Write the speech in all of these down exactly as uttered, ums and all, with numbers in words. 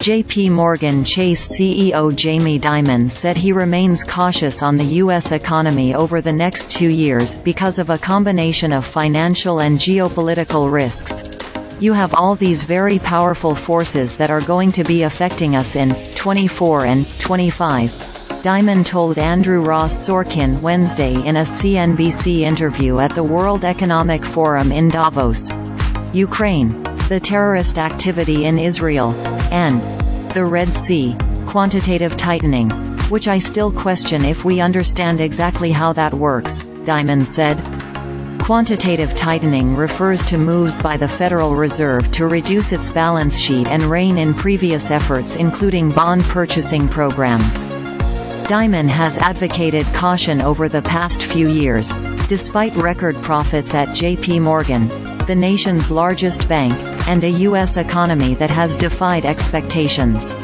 J P. Morgan Chase C E O Jamie Dimon said he remains cautious on the U S economy over the next two years because of a combination of financial and geopolitical risks. You have all these very powerful forces that are going to be affecting us in twenty-four and twenty-five. Dimon told Andrew Ross Sorkin Wednesday in a C N B C interview at the World Economic Forum in Davos. Ukraine, the terrorist activity in Israel, and the Red Sea, quantitative tightening, which I still question if we understand exactly how that works, Dimon said. Quantitative tightening refers to moves by the Federal Reserve to reduce its balance sheet and rein in previous efforts including bond purchasing programs. Dimon has advocated caution over the past few years, despite record profits at J P. Morgan, the nation's largest bank, and a U S economy that has defied expectations.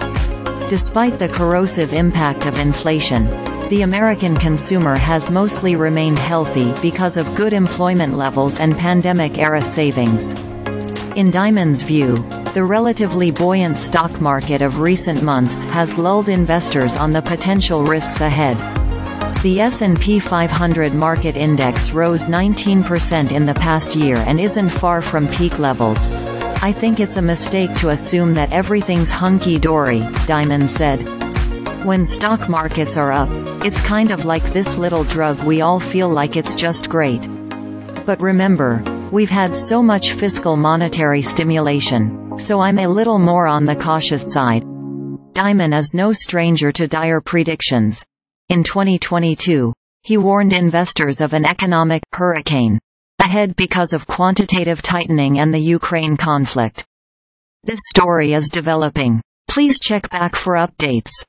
Despite the corrosive impact of inflation, the American consumer has mostly remained healthy because of good employment levels and pandemic-era savings. In Dimon's view, the relatively buoyant stock market of recent months has lulled investors on the potential risks ahead. The S and P five hundred market index rose nineteen percent in the past year and isn't far from peak levels. I think it's a mistake to assume that everything's hunky-dory, Dimon said. When stock markets are up, it's kind of like this little drug we all feel like it's just great. But remember, we've had so much fiscal monetary stimulation, so I'm a little more on the cautious side. Dimon is no stranger to dire predictions. In twenty twenty-two, he warned investors of an economic hurricane ahead because of quantitative tightening and the Ukraine conflict. This story is developing. Please check back for updates.